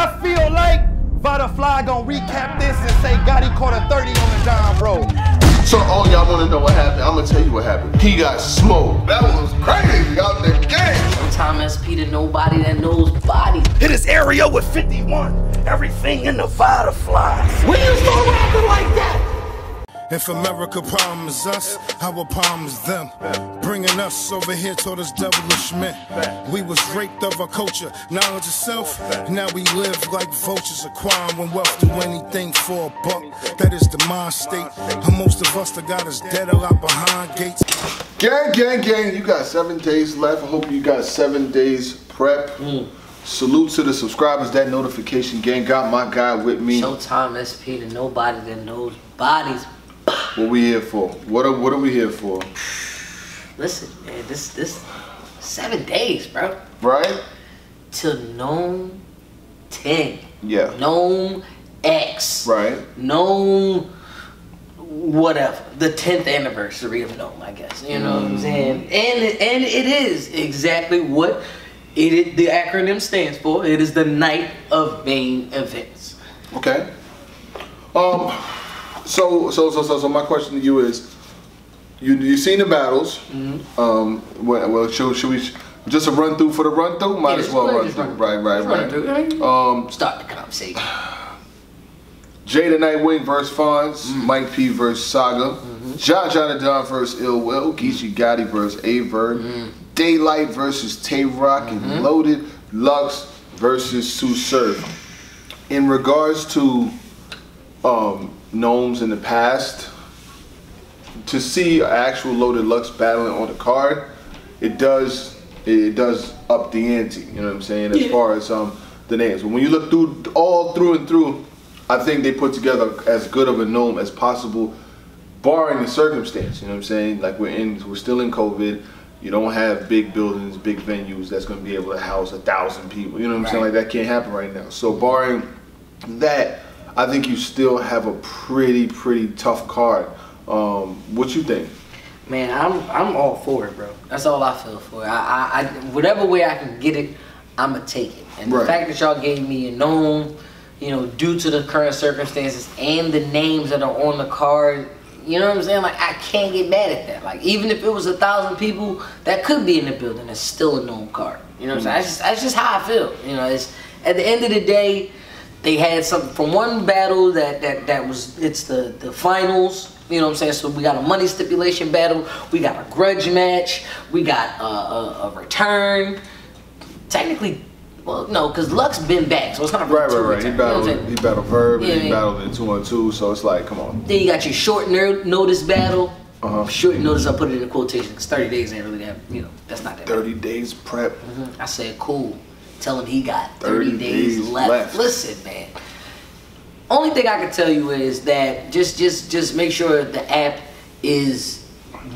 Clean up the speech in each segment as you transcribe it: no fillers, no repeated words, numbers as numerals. I feel like VidaFly gonna recap this and say Gotti caught a 30 on the John road. So all y'all wanna know what happened, I'm gonna tell you what happened. He got smoked. That was crazy out the game. Showtime SP to nobody that knows body. Hit his area with 51. Everything in the VidaFly. When you start rapping like that? If America problems us, our problems them. Bringing us over here taught us devilish men. We was raped of our culture, knowledge of self. Now we live like vultures acquiring when wealth. Do anything for a buck, that is the mind state. And most of us that got us dead a lot behind gates. Gang, gang, gang, you got 7 days left. I hope you got 7 days prep. Salute to the subscribers. That notification gang got my guy with me. Showtime SP to nobody that knows bodies. What we here for? What are we here for? Listen, man, this 7 days, bro. Right? Till Nome 10. Yeah. Nome X. Right. Nome whatever. The 10th anniversary of Nome, I guess. You know what I'm saying? And it is exactly what the acronym stands for. It is the night of main events. Okay. So my question to you is, you've seen the battles. Well, should we just a run through for the run through? Might as well run through. Right. Start the conversation. Jada Nightwing versus Fonz. Mike P versus Saga. John John the Don versus Ill Will. Geechi Gotti versus Aye Verb. Daylight versus Tay Roc. And Loaded Lux versus Tsu Surf. In regards to Nomes in the past, to see actual Loaded Lux battling on the card, it does up the ante, you know what I'm saying, as far as the names. When you look through all through and through, I think they put together as good of a Nome as possible, barring the circumstance, you know what I'm saying. Like we're still in COVID, you don't have big buildings, big venues that's going to be able to house 1,000 people, you know what I'm saying, like that can't happen right now. So barring that, I think you still have a pretty tough card. What you think? Man, I'm all for it, bro. That's all I feel for. I whatever way I can get it, I'ma take it. And the fact that y'all gave me a Nome, you know, due to the current circumstances and the names that are on the card, you know what I'm saying? Like, I can't get mad at that. Like, even if it was 1,000 people that could be in the building, it's still a Nome card. You know what I'm saying? That's just how I feel. You know, it's at the end of the day. They had something from one battle that was, it's the finals, you know what I'm saying? So we got a money stipulation battle, we got a grudge match, we got a return. Technically, well, no, because Lux been back, so it's not a return. He battled Verb, and he battled in 2-on-2, so it's like, come on. Then you got your short notice battle. Short notice, I put it in quotation, because 30 days ain't really that, you know, that's not that 30 bad. Days prep. I said, cool. Tell him he got 30 days left. Listen, man. Only thing I can tell you is that just make sure the app is 100%.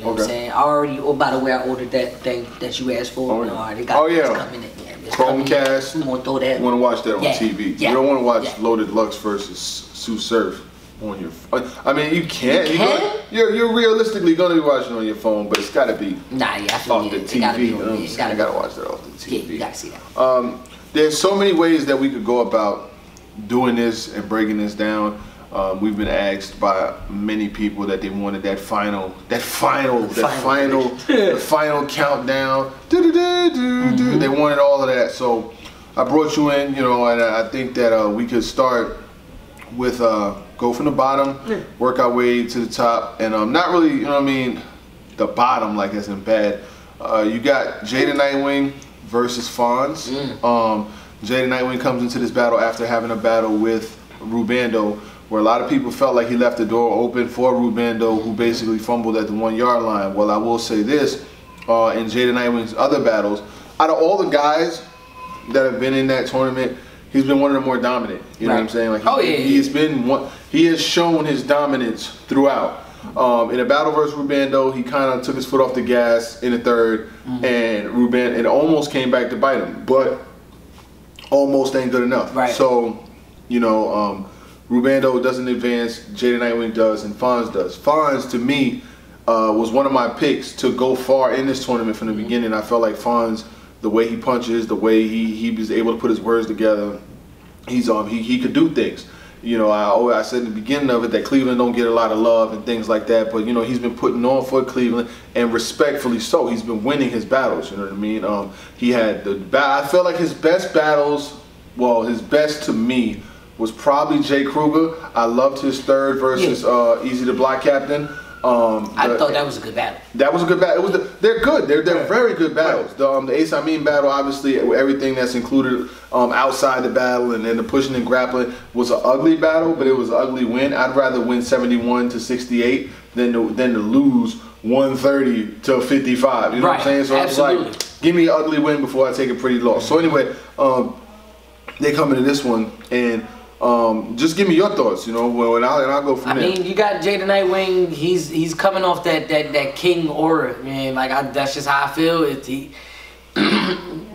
You know what I'm saying? I already. Oh, by the way, I ordered that thing that you asked for. Oh, no, I already got it's coming in. Chromecast. You want to throw that? You want to watch that on TV? Yeah. You don't want to watch Loaded Lux versus Tsu Surf on your. I mean, you can't. You're realistically gonna be watching on your phone, but it's gotta be off the TV. You know what I'm saying? I gotta watch that off the TV. Yeah, you gotta see that. There's so many ways that we could go about doing this and breaking this down. We've been asked by many people that they wanted that final countdown. They wanted all of that. So I brought you in, you know, and I think that we could start with go from the bottom, work our way to the top, and not really, you know what I mean, the bottom, like as in bad. You got Jada Nightwing versus Fonz. Jada Nightwing comes into this battle after having a battle with Rubando, where a lot of people felt like he left the door open for Rubando, who basically fumbled at the 1-yard line. Well, I will say this, in Jada Nightwing's other battles, out of all the guys that have been in that tournament, he's been one of the more dominant, you know what I'm saying? Like, he has shown his dominance throughout. In a battle versus Rubando, he kind of took his foot off the gas in the third, and Rubando, it almost came back to bite him, but almost ain't good enough. So, you know, Rubando doesn't advance, Jada Nightwing does, and Fonz does. Fonz, to me, was one of my picks to go far in this tournament from the beginning. I felt like Fonz the way he punches, the way he was able to put his words together. He's he could do things. You know, I said in the beginning of it that Cleveland don't get a lot of love and things like that, but you know, he's been putting on for Cleveland, and respectfully so. He's been winning his battles, you know what I mean? He had I feel like his best battles, well, his best to me was probably Jay Kruger. I loved his third versus Easy the Black Captain. I thought that was a good battle. That was a good battle. It was they're good. They're very good battles. Right. The Ace-A-Mean battle, obviously, everything that's included outside the battle, and then the pushing and grappling was an ugly battle, but it was an ugly win. I'd rather win 71-68 than to lose 130-55. You know what I'm saying? So absolutely. I was like, give me an ugly win before I take a pretty loss. So anyway, they come into this one and. Just give me your thoughts, you know, and I'll go from there. I mean, you got Jada Nightwing. He's coming off that king aura, man. Like that's just how I feel.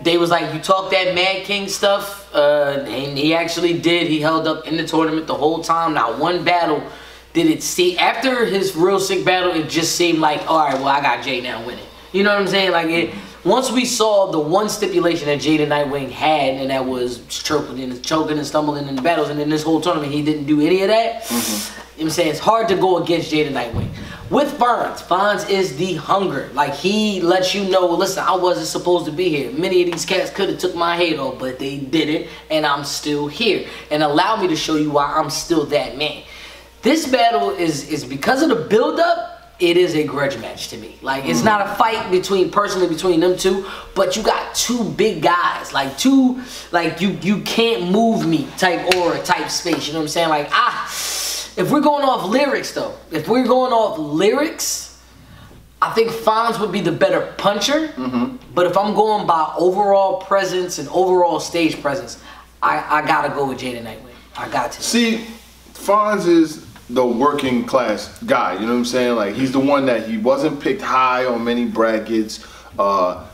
They was like, you talk that Mad King stuff, and he actually did. He held up in the tournament the whole time. Not one battle did it see after his real sick battle. It just seemed like, all right, well, I got Jay now winning. You know what I'm saying? Like once we saw the one stipulation that Jada Nightwing had, and that was choking and stumbling in the battles, and in this whole tournament he didn't do any of that. You know what I'm saying? It's hard to go against Jada Nightwing. With Fonz, Fonz is the hunger. Like he lets you know, listen, I wasn't supposed to be here. Many of these cats could have took my head off, but they didn't, and I'm still here. And allow me to show you why I'm still that man. This battle is because of the build-up. It is a grudge match to me. Like it's not a fight personally between them two, but you got two big guys, like you can't move me type aura, type space. You know what I'm saying? Like if we're going off lyrics though, I think Fonz would be the better puncher. But if I'm going by overall presence and overall stage presence, I gotta go with Jada Nightwing. I got to see Fonz is the working class guy, you know what I'm saying? Like he's the one that he wasn't picked high on many brackets.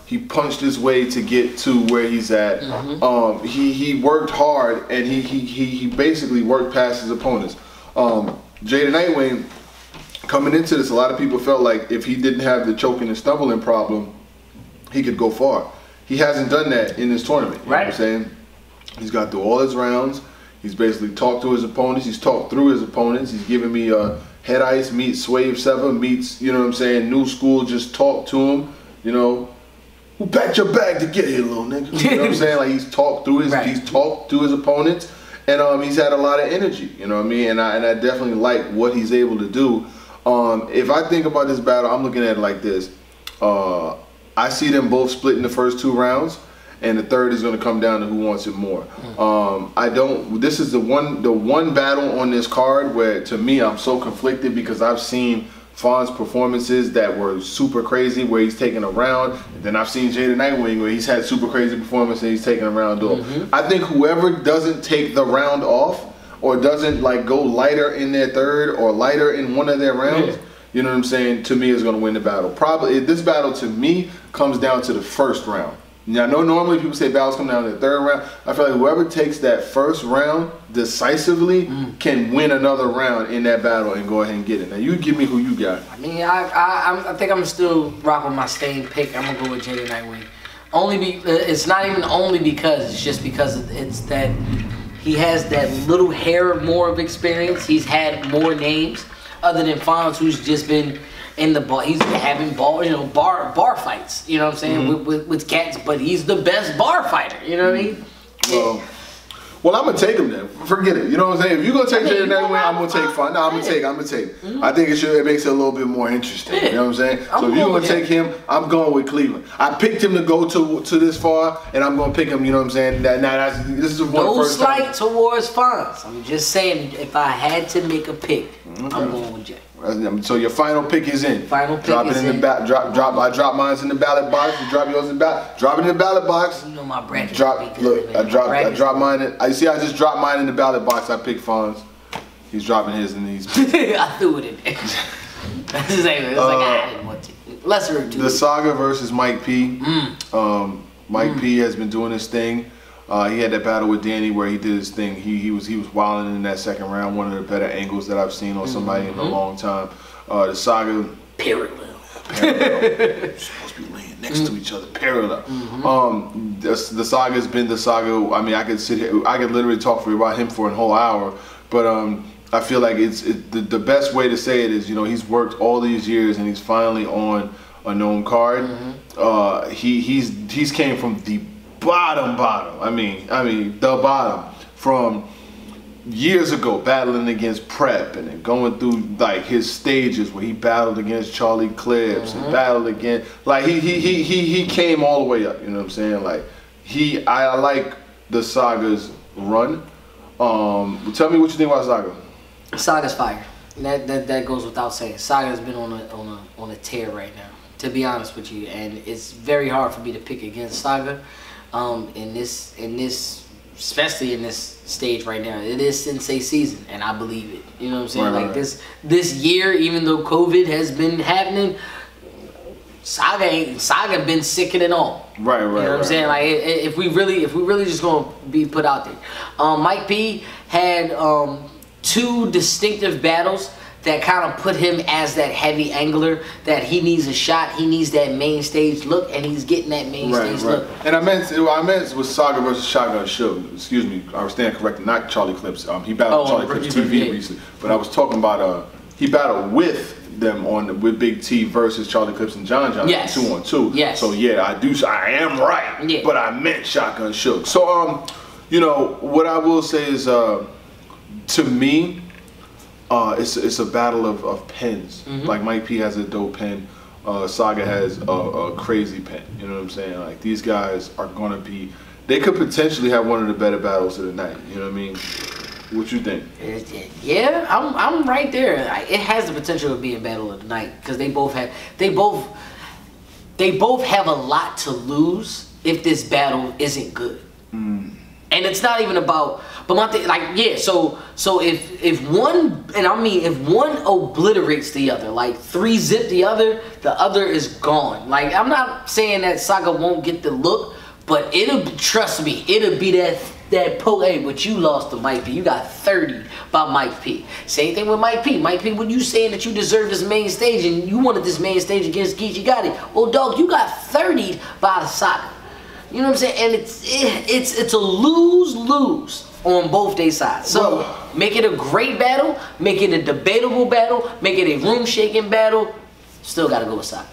He punched his way to get to where he's at. He worked hard, and he basically worked past his opponents. Jada Nightwing, coming into this, a lot of people felt like if he didn't have the choking and stumbling problem, he could go far. He hasn't done that in this tournament, you know what I'm saying? He's got through all his rounds. He's basically talked to his opponents. He's talked through his opponents. He's giving me Head Ice meets Swave 7 meets, you know what I'm saying, New School. Just talk to him, you know. Who packed your bag to get here, little nigga? You know what I'm saying? Like he's talked through his, he's talked to his opponents, and he's had a lot of energy. You know what I mean? And I definitely like what he's able to do. If I think about this battle, I'm looking at it like this. I see them both split in the first two rounds. And the third is going to come down to who wants it more. I don't. This is the one battle on this card where, to me, I'm so conflicted because I've seen Fonz performances that were super crazy where he's taking a round, and then I've seen Jada Nightwing where he's had super crazy performance and he's taking a round off. I think whoever doesn't take the round off or doesn't like go lighter in their third or lighter in one of their rounds. You know what I'm saying? To me, is going to win the battle. Probably this battle to me comes down to the first round. Now, I know normally people say battles come down to the third round. I feel like whoever takes that first round decisively can win another round in that battle and go ahead and get it. Now, you give me who you got. I mean, I think I'm still rocking my stained pick. I'm going to go with Jada Nightwing. It's not even only because, it's just because it's that he has that little hair more of experience. He's had more names other than Fonz, who's just been in the bar. He's having bar fights, you know what I'm saying, with cats, but he's the best bar fighter, you know what I mean? Well, I'm gonna take him then. Forget it. You know what I'm saying? If you're gonna take Jada Nightwing, I'm gonna take Fonz. No, I'm gonna take. I think it makes it a little bit more interesting. You know what I'm saying? So if you're gonna take him, I'm going with Cleveland. I picked him to go to this far, and I'm gonna pick him. You know what I'm saying? This is one first time. No slight towards Fonz. I'm just saying, if I had to make a pick, I'm going with Jay. So your final pick is in. Final pick drop is in. I drop mine in the ballot box. You drop yours in the ballot. Drop it in the ballot box. You know my bracket. I drop mine. I see. I just dropped mine in the ballot box. I picked Fonz. He's dropping his in these. I threw it in there. It's like I didn't want to. Lesser of two. The Saga versus Mike P. Mike P has been doing his thing. He had that battle with Danny where he did his thing. He was wilding in that second round. One of the better angles that I've seen on somebody in a long time. The Saga. Parallel. Parallel. Supposed to be laying next to each other, parallel. The Saga's been the Saga. I mean, I could sit here, I could literally talk for about him for a whole hour, but I feel like the best way to say it is, you know, he's worked all these years and he's finally on a known card. He's came from the bottom. I mean the bottom, from years ago battling against Prep and then going through like his stages where he battled against Charlie Clips and battled against, like he came all the way up, you know what I'm saying? Like I like the Saga's run. Tell me what you think about Saga. Saga's fire. That goes without saying. Saga's been on a tear right now, to be honest with you, and it's very hard for me to pick against Saga in this especially in this stage right now. It is Sensei season, and I believe it. You know what I'm saying? Right. This year, even though COVID has been happening, Saga been sicker than all. Right. You know what I'm saying? Like if we really just gonna be put out there, Mike P had two distinctive battles that kind of put him as that heavy angler that he needs a shot. He needs that main stage look, and he's getting that main stage look. And I meant with Saga versus Shotgun Shook. Excuse me, I was standing corrected. Not Charlie Clips. He battled Charlie Clips TV recently, but I was talking about he battled with them with Big T versus Charlie Clips and John John 2-on-2. Yes. So yeah, I am right. Yeah. But I meant Shotgun Shook. So you know what I will say is to me, it's a battle of pens. Like Mike P has a dope pen, Saga has a crazy pen. You know what I'm saying? Like these guys are gonna be, they could potentially have one of the better battles of the night. You know what I mean? What you think? Yeah, I'm right there. It has the potential to be a battle of the night because they both have a lot to lose if this battle isn't good. And it's not even about, but my thing, like, yeah, so if one, and I mean, if one obliterates the other, like 3-zip the other is gone. Like, I'm not saying that Saga won't get the look, but trust me, it'll be that hey, but you lost to Mike P. You got 30 by Mike P. Same thing with Mike P. Mike P, when you saying that you deserve this main stage and you wanted this main stage against Geechi Gotti, well, dog, you got 30 by the Saga. You know what I'm saying? And it's a lose-lose on both their sides. So make it a great battle, make it a debatable battle, make it a room-shaking battle. Still gotta go aside.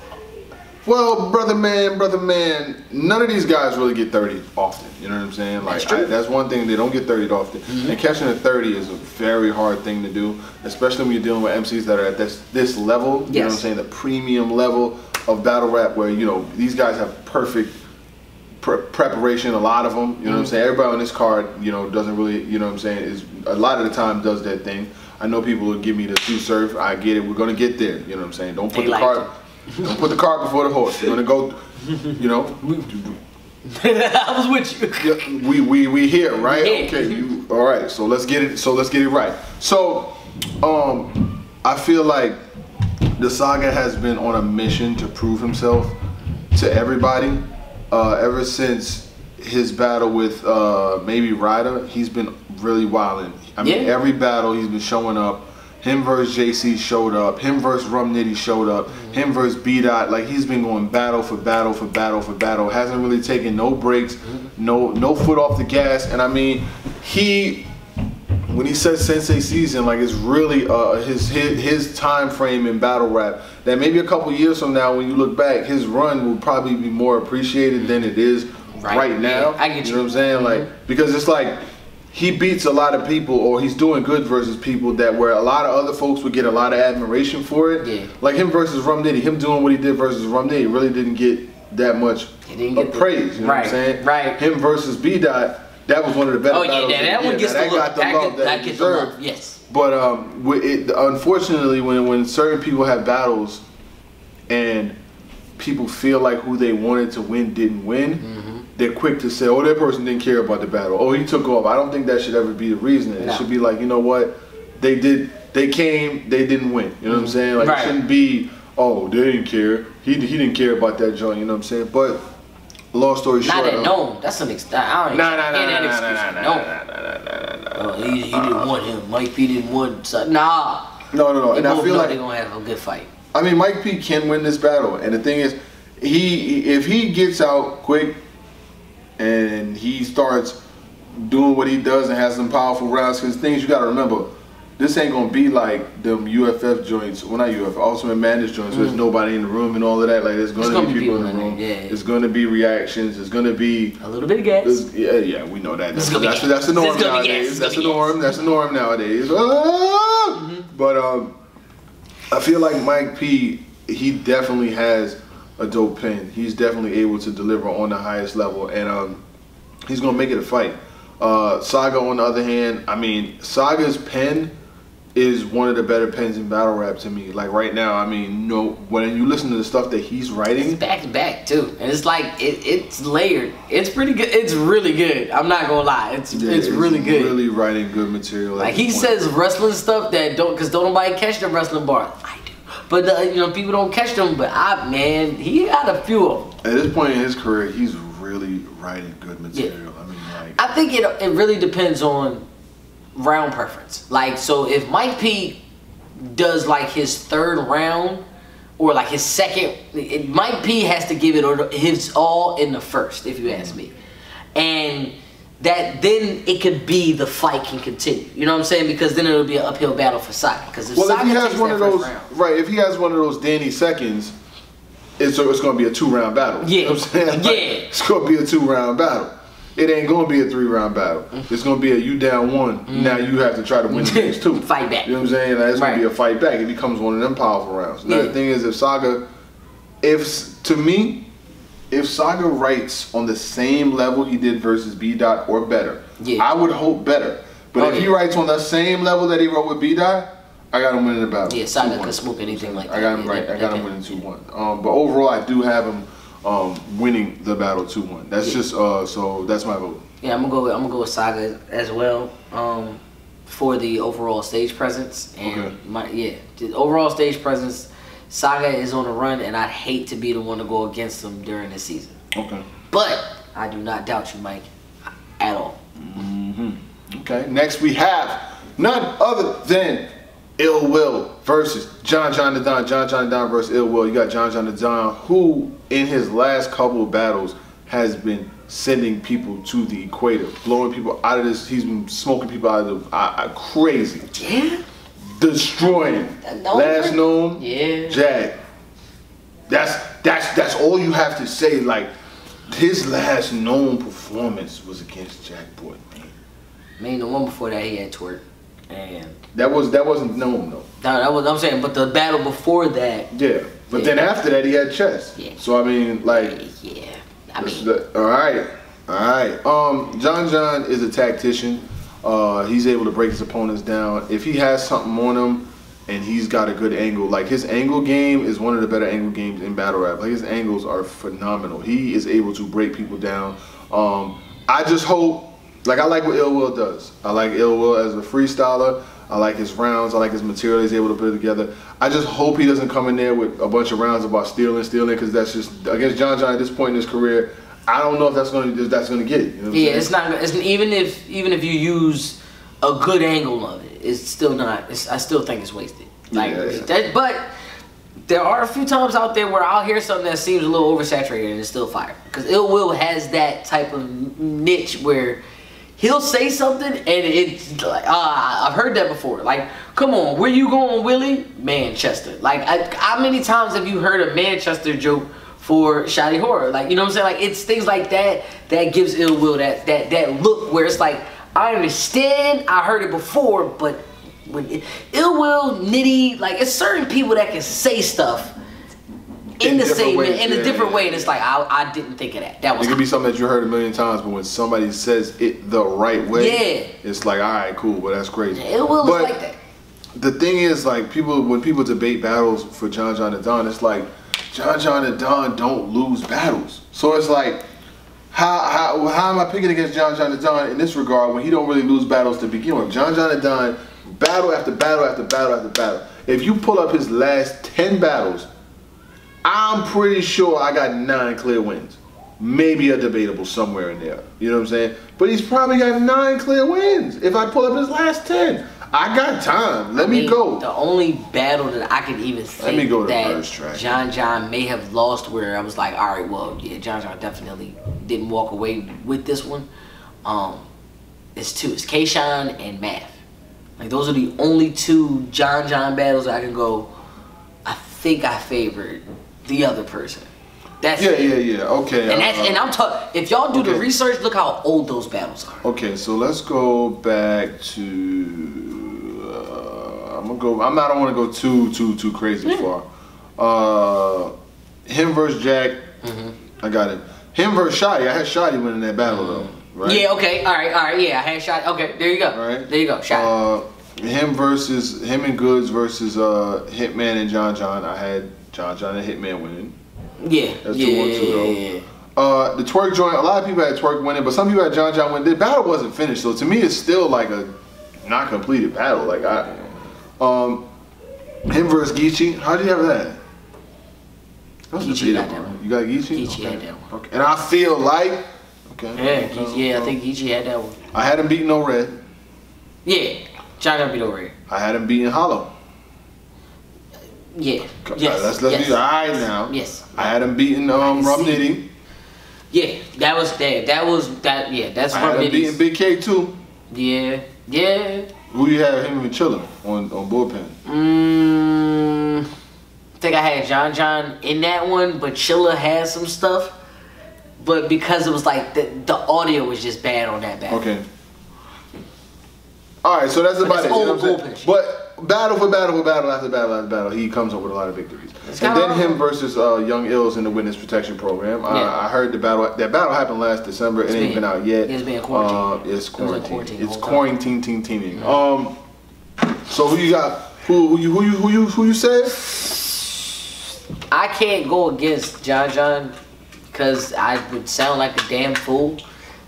Well, brother man, none of these guys really get 30 often. You know what I'm saying? Like, that's true. That's one thing, they don't get 30 often. And catching a 30 is a very hard thing to do, especially when you're dealing with MCs that are at this level. You know what I'm saying? The premium level of battle rap, where you know these guys have perfect preparation, a lot of them, you know what I'm saying? Everybody on this card, you know, doesn't really, you know what I'm saying, is a lot of the time does that thing. I know people will give me the Tsu Surf, I get it, we're gonna get there, you know what I'm saying? Don't put the cart before the horse. You're gonna go, you know. I was with you. Yeah, we here, right? Yeah. Okay, all right, so let's get it right. So I feel like the Saga has been on a mission to prove himself to everybody. Ever since his battle with maybe Ryder, he's been really wilding. I mean, every battle he's been showing up. Him versus JC showed up. Him versus Rum Nitty showed up. Him versus B-Dot. Like, he's been going battle for battle for battle for battle. Hasn't really taken no breaks, no foot off the gas. And I mean, when he says Sensei season, like, it's really his time frame in battle rap that maybe a couple years from now, when you look back, his run will probably be more appreciated than it is right now. Yeah, I get you. You know what I'm saying? Like, because it's like he beats a lot of people, or he's doing good versus people that where a lot of other folks would get a lot of admiration for it. Yeah. Like him versus Rum Nitty, him doing what he did versus Rum Nitty really didn't get that much praise. You know what I'm saying? Right. Him versus B-Dot, that was one of the better battles. Oh yeah, that one gets the love that it deserved. Yes. But unfortunately, when certain people have battles, and people feel like who they wanted to win didn't win, they're quick to say, "Oh, that person didn't care about the battle. Oh, he took off." I don't think that should ever be the reason. It should be like, you know what, they did. They came. They didn't win. You know what I'm saying? Like it shouldn't be, "Oh, they didn't care. He didn't care about that joint." You know what I'm saying? But long story short, that's an excuse. No. He didn't want him. Mike P didn't want. No. And I feel like they're gonna have a good fight. I mean, Mike P can win this battle, and the thing is, if he gets out quick and he starts doing what he does and has some powerful rounds, because things you gotta remember, this ain't gonna be like them UFF joints, well not UFF, Ultimate Madness joints, there's nobody in the room and all of that, like there's gonna be people in the room, it's gonna be reactions, it's gonna be a little bit of gas. Yeah, we know that, that's the norm nowadays, that's the norm nowadays. But I feel like Mike P, he definitely has a dope pen. He's definitely able to deliver on the highest level, and he's gonna make it a fight. Saga, on the other hand, I mean, Saga's pen is one of the better pens in battle rap to me. Like right now, I mean, no, when you listen to the stuff that he's writing, it's back to back too, and it's like it's layered. It's pretty good. It's really good. I'm not gonna lie. It's really good. Really writing good material. Like he says wrestling stuff that don't nobody catch the wrestling bar. I do, but you know, people don't catch them. But man, he got a few of them. At this point in his career, he's really writing good material. Yeah. I mean, like, I think it really depends on round preference. Like, so if Mike P does like his third round or like his second, Mike P has to give it his all in the first, if you ask me, and that then it could be the fight can continue. You know what I'm saying? Because then it'll be an uphill battle for Saga. Because if Saga takes that first round, right? If he has one of those Danny seconds, it's gonna be a 2-round battle. Yeah, you know what I'm saying? Like, it's gonna be a 2-round battle. It ain't gonna be a 3-round battle. It's gonna be a you down one. Now you have to try to win the next two. Fight back. You know what I'm saying? Like, it's gonna be a fight back. It becomes one of them powerful rounds. Now the thing is, if Saga, to me, if Saga writes on the same level he did versus B-Dot or better, I would hope better. But if he writes on the same level that he wrote with B-Dot, I got him winning the battle. Yeah, Saga could smoke anything like that. I got him right. I got him winning 2-1. But overall, I do have him winning the battle 2-1. That's just so that's my vote. Yeah, I'm gonna go with Saga as well for the overall stage presence and the overall stage presence. Saga is on a run, and I'd hate to be the one to go against him during the season. Okay, but I do not doubt you, Mike, at all. Okay, next we have none other than Ill Will versus John John the Don. John John the Don versus Ill Will. You got John John the Don, who in his last couple of battles has been sending people to the equator, blowing people out of this. He's been smoking people out of the crazy. Yeah. Destroying. Last Nome. Yeah. Jag. That's all you have to say. Like, his last Nome performance was against Jack Boy, man. Man, the one before that he had Twerk. And that wasn't known though. That was, I'm saying, but the battle before that. Yeah, but then after that he had Chess. Yeah. So I mean, like. Yeah. I mean. All right. John John is a tactician. He's able to break his opponents down if he has something on him, and he's got a good angle. Like, his angle game is one of the better angle games in battle rap. Like, his angles are phenomenal. He is able to break people down. I just hope. Like, I like what Ill Will does. I like Ill Will as a freestyler. I like his rounds. I like his material he's able to put together. I just hope he doesn't come in there with a bunch of rounds about stealing, because that's just against John John at this point in his career. I don't know if that's gonna get it. You know what I'm saying? It's not. It's, even if you use a good angle of it, it's still not. I still think it's wasted. Like, that, but there are a few times out there where I'll hear something that seems a little oversaturated and it's still fire, because Ill Will has that type of niche where he'll say something and it's like, I've heard that before. Like, come on, where you going, Willie? Manchester. Like, how many times have you heard a Manchester joke for Shawty Horror? Like, you know what I'm saying? Like, it's things like that that gives Ill Will that look where it's like, I understand, I heard it before, but when Ill Will, Nitty, like, it's certain people that can say stuff in the same ways, in a different way, and it's like I didn't think of that. That was, it could be something that you heard a million times, but when somebody says it the right way, it's like, all right, cool, but that's crazy. Yeah, Ill Will is like that. The thing is, like, when people debate battles for John John the Don, it's like John John the Don don't lose battles. So it's like, how am I picking against John John the Don in this regard when he don't really lose battles to begin with? John John the Don, battle after battle after battle after battle. If you pull up his last 10 battles, I'm pretty sure I got 9 clear wins. Maybe a debatable somewhere in there. You know what I'm saying? But he's probably got 9 clear wins. If I pull up his last 10, I got time. Let me go. The only battle that I could even say that John John may have lost, where I was like, all right, well, yeah, John John definitely didn't walk away with this one. It's two. It's Kayshawn and Math. Like, those are the only two John John battles I can go, I think I favored the other person. That's yeah. Okay. And that's, and I'm talking, if y'all do the research, look how old those battles are. Okay, so let's go back to. I'm gonna go. I don't want to go too crazy far. Him versus Jack. I got it. Him versus Shotty. I had Shotty winning that battle though. Right? Yeah. Okay. All right. Yeah. I had Shotty. Okay. There you go. All right. There you go. Shotty. Him and Goods versus Hitman and John John. I had John John and Hitman winning. Yeah, that's 2-1-2-0. The Twerk joint, a lot of people had Twerk winning, but some people had John John winning. The battle wasn't finished, so to me it's still like a not completed battle. Like him versus Geechi, how did you have that? Geechi got that one. You got Geechi? Geechi had that one. Okay. And I feel like I think Geechi had that one. I had him beating No Red. Yeah, John John beat No Red. I had him beating Hollow. Yeah. Yes. Let's be all right now. Yes. I had him beating Rum Nitty. Yeah, that was that. That was that. Yeah, that's Rum Nitty. I had him beating Big K too. Yeah. Yeah. Who you had him and Chilla on bullpen? I think I had John John in that one, but Chilla had some stuff. But because it was like the audio was just bad on that battle. Okay. All right, so that's about it. You know what I'm saying? But battle for battle for battle after battle after battle, he comes up with a lot of victories. And then him versus Young Ills in the Witness Protection Program. Yeah. I heard the battle. That battle happened last December. It ain't been out yet. It's been quarantined. It's quarantine. It's quarantine. Teening. So who you got? Who you said? I can't go against John John because I would sound like a damn fool.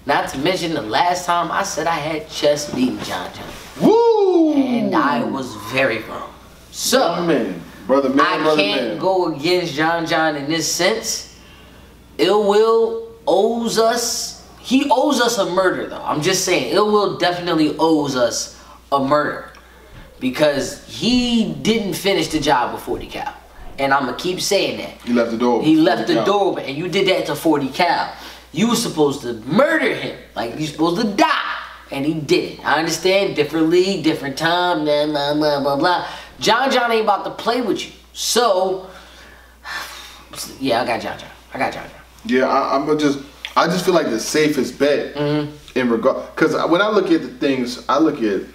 Not to mention the last time I said I had Chess beating John John. Woo! And I was very wrong. So, I can't go against John John in this sense. Ill Will owes us. He owes us a murder, though. I'm just saying, Ill Will definitely owes us a murder because he didn't finish the job with 40 Cal. And I'm gonna keep saying that. He left the door. He left the door open, and you did that to 40 Cal. You were supposed to murder him, like you're supposed to die. And he didn't. I understand, different league, different time, blah, blah, blah, blah, blah. John John ain't about to play with you. So, yeah, I got John John. Yeah, I just feel like the safest bet in regard, because when I look at the things, I look at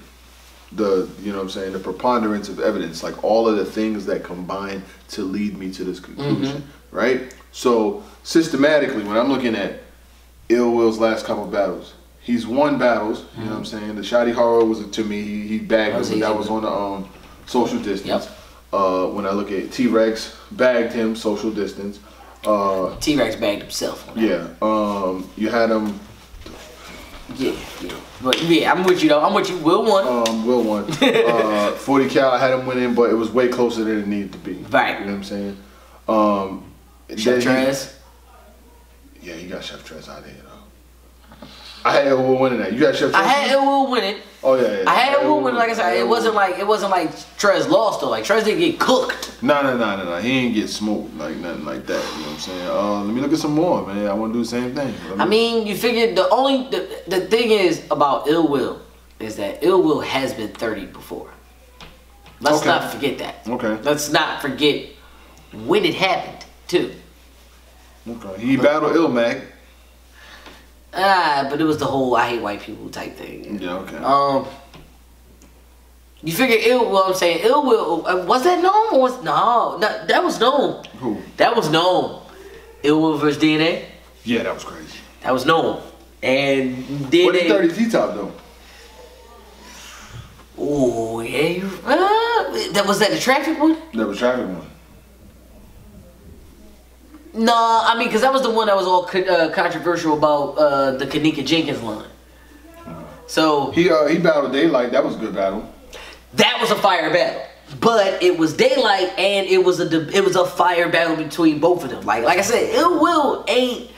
the, you know what I'm saying, the preponderance of evidence, like all of the things that combine to lead me to this conclusion, right? So, systematically, when I'm looking at Ill Will's last couple of battles, he's won battles, you know what I'm saying? The Shotty Horror was, to me, he bagged him, but that was on the social distance. Yep. When I look at T-Rex, bagged him, social distance. T-Rex bagged himself. Yeah. You had him. Yeah. But yeah, I'm with you though. I'm with you. Will won. Will won. 40 Cal, I had him winning, but it was way closer than it needed to be. Right. You know what I'm saying? Chef Trez. Yeah, you got Chef Trez out there though. I had Ill Will winning that. You got Chef Trez? I had Ill Will winning. Oh yeah. I had Ill Will winning. Like I said, it wasn't like Trez lost though. Like Trez didn't get cooked. No. He didn't get smoked like nothing like that. You know what I'm saying? Let me look at some more, man. I want to do the same thing. I mean, you figure the thing is about Ill Will is that Ill Will has been 30 before. Let's not forget that. Okay. Let's not forget when it happened too. Okay. He battled Illmac. But it was the whole I hate white people type thing. Yeah, okay. You figure Ill Will, I'm saying Ill Will, was that NOME or was, no, that was NOME. Who? That was NOME. Ill Will versus DNA? Yeah, that was crazy. That was NOME. And DNA. What did 30 T-Top though? Oh, yeah. That was that the traffic one? That was traffic one. No, I mean, because that was the one that was all controversial about the Kanika Jenkins line. So he battled Daylight. That was a good battle. That was a fire battle, but it was Daylight, and it was a fire battle between both of them. Like I said, Ill Will ain't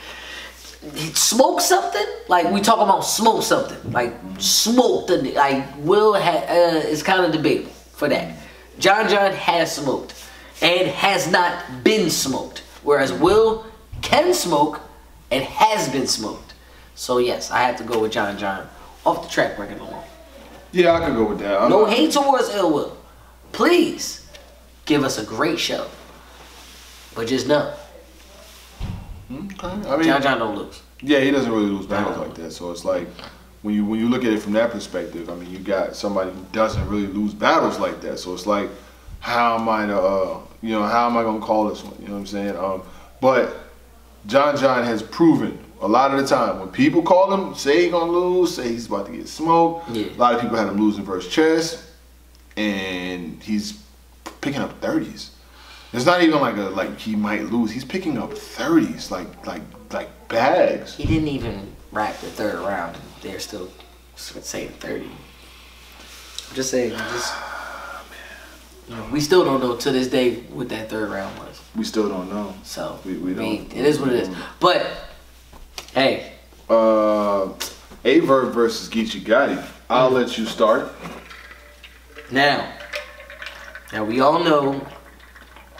smoke something? Like, we talking about smoke something. Like, smoke the, like, Will had, it's kind of debatable for that. John John has smoked and has not been smoked. Whereas Will can smoke and has been smoked. So yes, I have to go with John John off the track record alone. Yeah, I could go with that. No hate towards Ill Will. Please give us a great show. But just know. Okay. I mean, John John don't lose. Yeah, he doesn't really lose battles like that. So it's like when you look at it from that perspective, I mean, you got somebody who doesn't really lose battles like that. So it's like, how am I to, you know, how am I gonna call this one? You know what I'm saying? But John John has proven a lot of the time when people call him, say he's gonna lose, say he's about to get smoked. Yeah. A lot of people had him losing versus Chess, and he's picking up 30s. It's not even like a he might lose. He's picking up 30s, like bags. He didn't even wrap the third round. They're still saying 30. I'm just saying, you know, we still don't know to this day what that third round was. We still don't know. So we don't. I mean, it is what it is. But hey, Aye Verb versus Geechi Gotti. I'll let you start. Now we all know.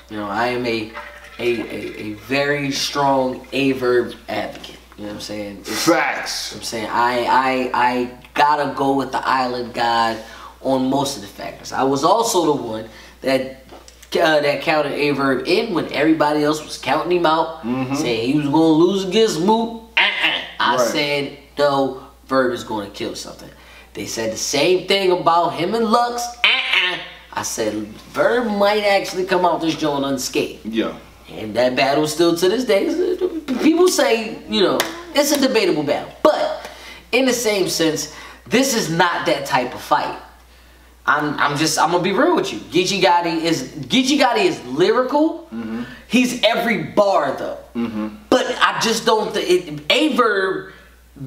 You know, I am a very strong Aye Verb advocate. You know what I'm saying? It's, facts. I'm saying I gotta go with the island guy on most of the factors. I was also the one that that counted Aye Verb in when everybody else was counting him out, saying he was gonna lose against Moot. I said no, Verb is gonna kill something. They said the same thing about him and Lux. I said, Verb might actually come out this joint unscathed. Yeah. And that battle still to this day, people say, you know, it's a debatable battle. But in the same sense, this is not that type of fight. I'm gonna be real with you. Geechi Gotti is lyrical. He's every bar though. But I just don't think Aye Verb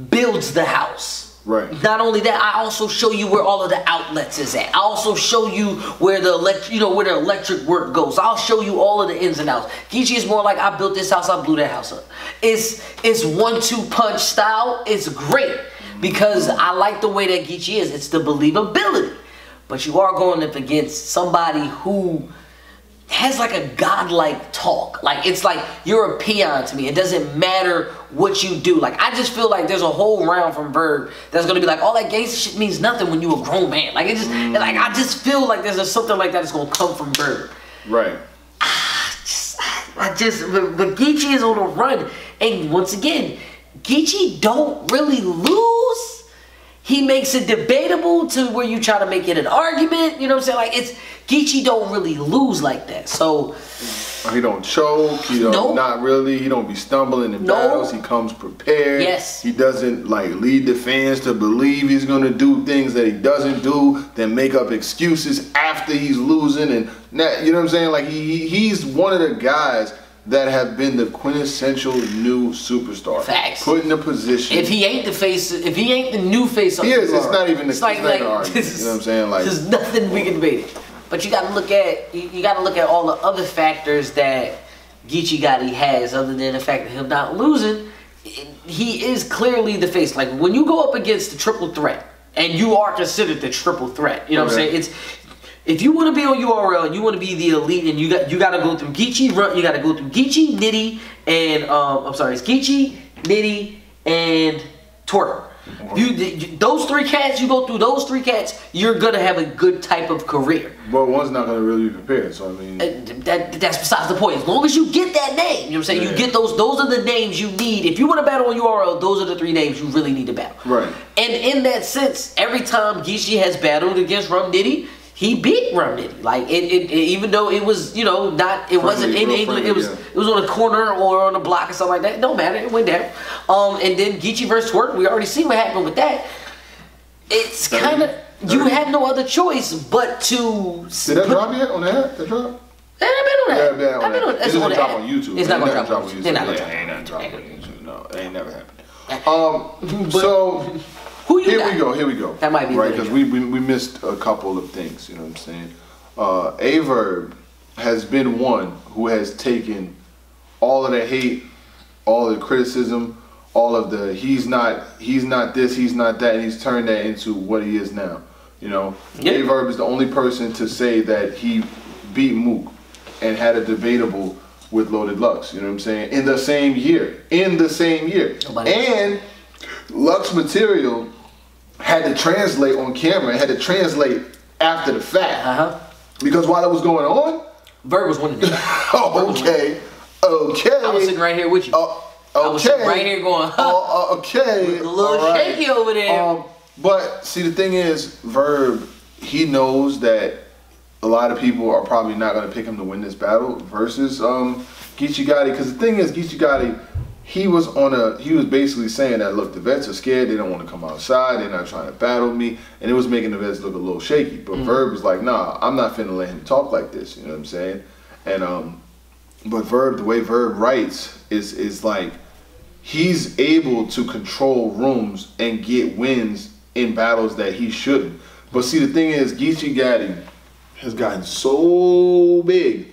builds the house. Right. Not only that, I also show you where all of the outlets is at. I also show you where the electric work goes. I'll show you all of the ins and outs. Geechi is more like I built this house, I blew that house up. It's 1-2 punch style. It's great because I like the way that Geechi is. It's the believability, but you are going up against somebody who has like a godlike talk. Like, it's like you're a peon to me. It doesn't matter what you do. Like, I just feel like there's a whole round from Verb that's gonna be like, all that gangster shit means nothing when you a grown man. Like, it just like, I just feel like there's something like that that's gonna come from Verb. Right. But Geechi is on a run, and once again, Geechi don't really lose. He makes it debatable to where you try to make it an argument. You know what I'm saying? Like, it's Geechi don't really lose like that. So he don't choke. He don't, not really. He don't be stumbling in battles. He comes prepared. Yes. He doesn't like lead the fans to believe he's gonna do things that he doesn't do. Then make up excuses after he's losing, and that, you know what I'm saying? Like, he's one of the guys that have been the quintessential new superstar. Facts. Put in a position. If he ain't the face, if he ain't the new face, he is. It's not even. It's like, you know what I'm saying? Like, there's nothing we can debate. But you gotta look at all the other factors that Geechi Gotti has, other than the fact that him not losing. He is clearly the face. Like, when you go up against the triple threat, and you are considered the triple threat. You know what I'm saying? It's, if you want to be on URL and you want to be the elite, and you got to go through Geechi, Geechi, Nitty, and I'm sorry, it's Geechi, Nitty, and Twerk. Those three cats, you go through those three cats, you're gonna have a good type of career. But one's not gonna really be prepared, so I mean, that's besides the point. As long as you get that name, you know what I'm saying? Yeah. You get those are the names you need. If you want to battle on URL, those are the three names you really need to battle. Right. And in that sense, every time Geechi has battled against Rum Nitty, he beat Rum Nitty. Like, it even though it was, you know, not, it wasn't in England, it was on a corner or on a block or something like that. It don't matter, it went down. And then Geechi versus Twerk, we already seen what happened with that. It's kind of, you had no other choice but to. Did that drop yet on that? That drop? Yeah, I've been on that. I've been on that. It's gonna drop on YouTube. It's not gonna drop on YouTube. They're not gonna drop on YouTube. No, it ain't never happened. So. Here we go. That might be right, because we missed a couple of things. You know what I'm saying? Aye Verb has been one who has taken all of the hate, all of the criticism, all of the he's not this, he's not that, and he's turned that into what he is now. You know, Aye Verb is the only person to say that he beat Mook and had a debatable with Loaded Lux, you know what I'm saying? In the same year. In the same year. Nobody and Lux material had to translate on camera. It had to translate after the fact. Uh-huh. Because while that was going on, Verb was winning. Okay. Okay. I was sitting right here with you. Okay. I was sitting right here going, huh? Okay. A little shaky over there. But see, the thing is, Verb, he knows that a lot of people are probably not going to pick him to win this battle versus Geechi Gotti, because the thing is, Geechi Gotti, he was basically saying that, look, the vets are scared, they don't want to come outside, they're not trying to battle me, and it was making the vets look a little shaky. But Verb was like, nah, I'm not finna let him talk like this, you know what I'm saying? And but Verb, the way Verb writes is like he's able to control rooms and get wins in battles that he shouldn't. But see, the thing is, Geechi Gotti has gotten so big,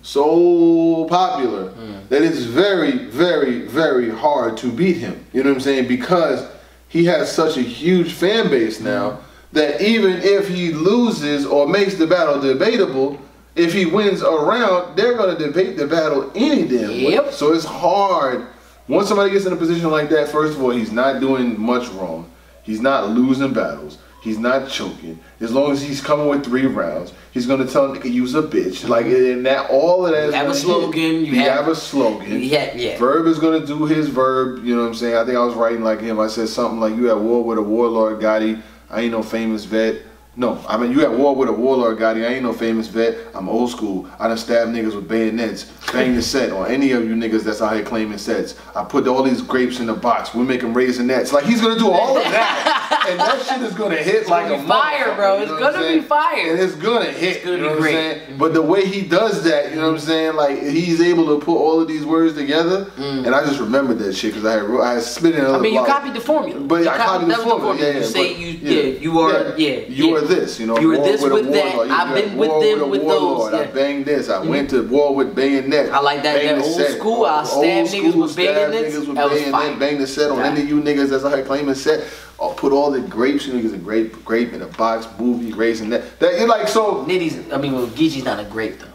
so popular, that it's very, very, very hard to beat him. You know what I'm saying? Because he has such a huge fan base now that even if he loses or makes the battle debatable, if he wins a round, they're going to debate the battle any damn way. So it's hard. Once somebody gets in a position like that, first of all, he's not doing much wrong. He's not losing battles. He's not choking. As long as he's coming with 3 rounds, he's gonna tell him, nigga, use a bitch. Like, and that all of that. You have a slogan. You have a slogan. Yeah. Verb is gonna do his Verb. You know what I'm saying? I think I was writing like him. I said something like, "You at war with a warlord, Gotti. I ain't no famous vet." No, I mean, you at war with a warlord, Gotti. I ain't no famous vet. I'm old school. I done stab niggas with bayonets. Bang the set on any of you niggas that's out here claiming sets. I put all these grapes in the box. We make them raisinets. Like, he's gonna do all of that. And that shit is gonna hit it's like gonna a fire, bro. It's gonna be fire. And it's gonna hit. It's gonna be great. But the way he does that, you know what I'm saying? Like, he's able to put all of these words together. And I just remembered that shit because I had spit in another. I mean, you copied the formula. But you I copied the formula. Yeah, you say you are this, you know, you were this with that. I've been with them with those. I banged this. I went to war with bayonet. I like that old school. I stabbed niggas with bayonets. That was fire. Bang the set on any of you niggas that's out here claiming set. I'll put all the grapes, you niggas, a grape in a box, movie, raisin that. That you're like so. Nitty's. I mean, well, Geechi's not a grape though.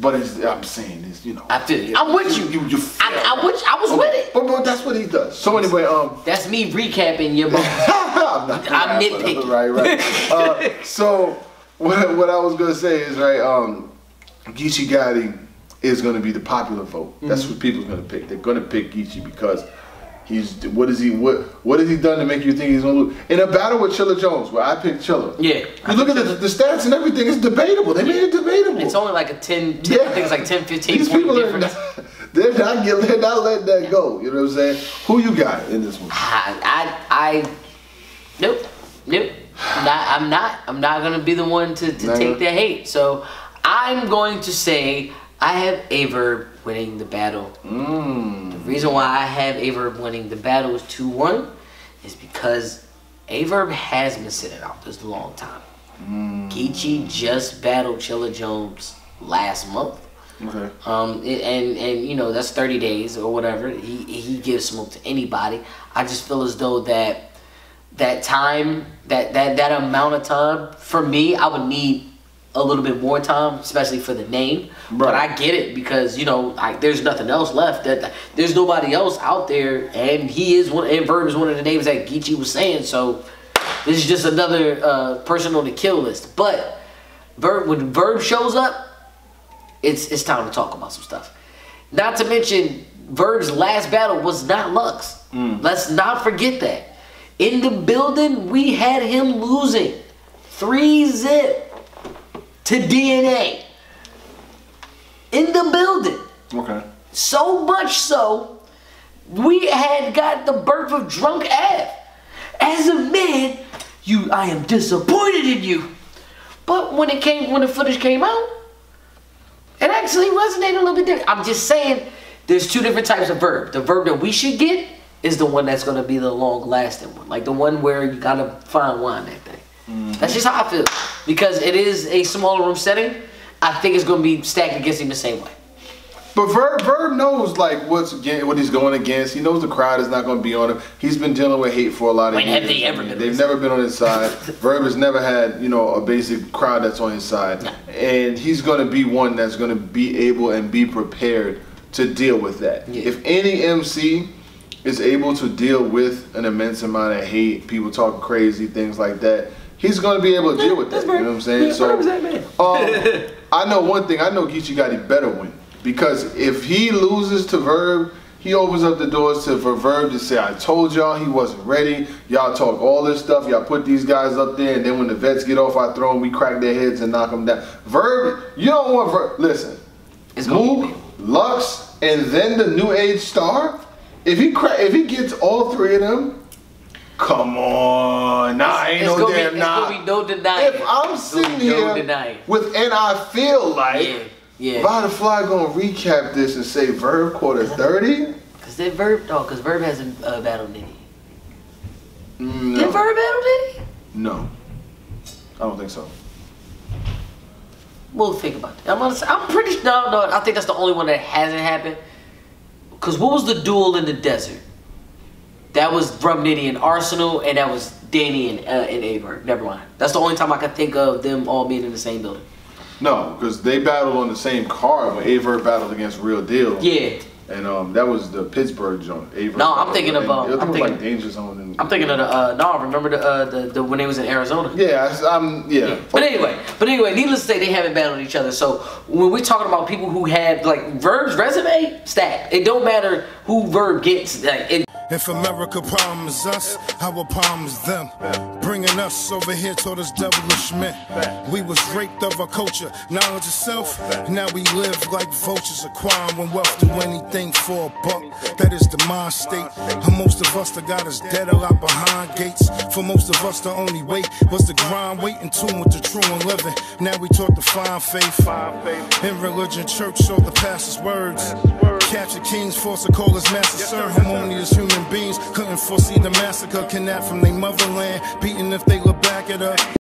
But it's, I'm saying this, you know. I feel you. I'm with you. I was with it. But that's what he does. So anyway, that's me recapping your book. I'm nitpicking. Right. So what I was gonna say is Geechi Gotti is gonna be the popular vote. That's what people's gonna pick. They're gonna pick Geechi because what has he done to make you think he's gonna lose? In a battle with Chilla Jones, where I picked Chilla. Yeah. You look at the stats and everything, it's debatable. They made it debatable. It's only like a 10, I think it's like 10, 15 these people difference. They're not letting that go. You know what I'm saying? Who you got in this one? Nope. I'm not gonna be the one to take the hate. So I'm going to say I have Aye Verb winning the battle. The reason why I have Aye Verb winning the battle is 2-1 is because Aye Verb has been sitting out this long time. Geechi just battled Chilla Jones last month. Okay. And you know, that's 30 days or whatever. He gives smoke to anybody. I just feel as though that time, that amount of time, for me, I would need a little bit more time, especially for the name. Right. But I get it because, you know, like, there's nothing else left. There's nobody else out there, and Verb is one of the names that Geechi was saying. So this is just another person on the kill list. But when Verb shows up, it's time to talk about some stuff. Not to mention, Verb's last battle was not Lux. Let's not forget that. In the building, we had him losing 3-0 to DNA. In the building. Okay. So much so, we had got the birth of Drunk Av. As a man, I am disappointed in you. But when the footage came out, it actually resonated a little bit different. I'm just saying, there's 2 different types of Verb. The Verb that we should get is the one that's gonna be the long-lasting one, like the one where you gotta fine wine that thing. That's just how I feel, because it is a smaller room setting. I think it's gonna be stacked against him the same way. But Verb knows like what he's going against. He knows the crowd is not going to be on him. He's been dealing with hate for a lot of years. Have they ever been? They've never been on his side. Verb has never had, you know, a basic crowd that's on his side, no. And he's going to be one that's going to be able and be prepared to deal with that. Yeah. If any MC is able to deal with an immense amount of hate, people talking crazy, things like that, he's going to be able to deal with that. You know what I'm saying? So I know one thing. I know Geechi Gotti better win. Because if he loses to Verb, he opens up the doors for Verb to say, I told y'all he wasn't ready. Y'all talk all this stuff. Y'all put these guys up there. And then when the vets get off our throne, we crack their heads and knock them down. Verb, you don't want Verb. Listen, Mook, Lux, and then the New Age Star. If he gets all three of them, come on. Nah, ain't no damn nah. It's gonna be no denying. If I'm sitting here with, and I feel like... Yeah. Yeah. VidaFly gonna recap this and say Verb quarter 30? Cause that Verb, oh, cause Verb hasn't battled Nitty. No. Did Verb battle Nitty? No, I don't think so. We'll think about that. I'm pretty sure. No, I think that's the only one that hasn't happened. Cause what was the duel in the desert? That was Rum Nitty and Arsenal, and that was Danny and Aye Verb. Never mind. That's the only time I can think of them all being in the same building. No, because they battled on the same card when Aye Verb battled against Real Deal. Yeah. And that was the Pittsburgh joint. No, I'm thinking of like Danger Zone. And, I'm thinking of the no. Remember the when they was in Arizona. Yeah, yeah. But anyway, needless to say, they haven't battled each other. So when we're talking about people who have like Verb's resume stacked, it don't matter who Verb gets. Like, if America problems us, our problems them. Bringing us over here toward us devilish men. We was raped of our culture, knowledge of self. Now we live like vultures acquiring when wealth. Do anything for a buck, that is the mind state. And most of us that got us dead a lot behind gates. For most of us the only way was the grind, wait in tune with the true and living. Now we taught to find faith. In religion, church showed the pastor's words. Capture kings, force to call us master serve. Harmonious human beings couldn't foresee the massacre, kidnapped from their motherland, beaten if they look back at her.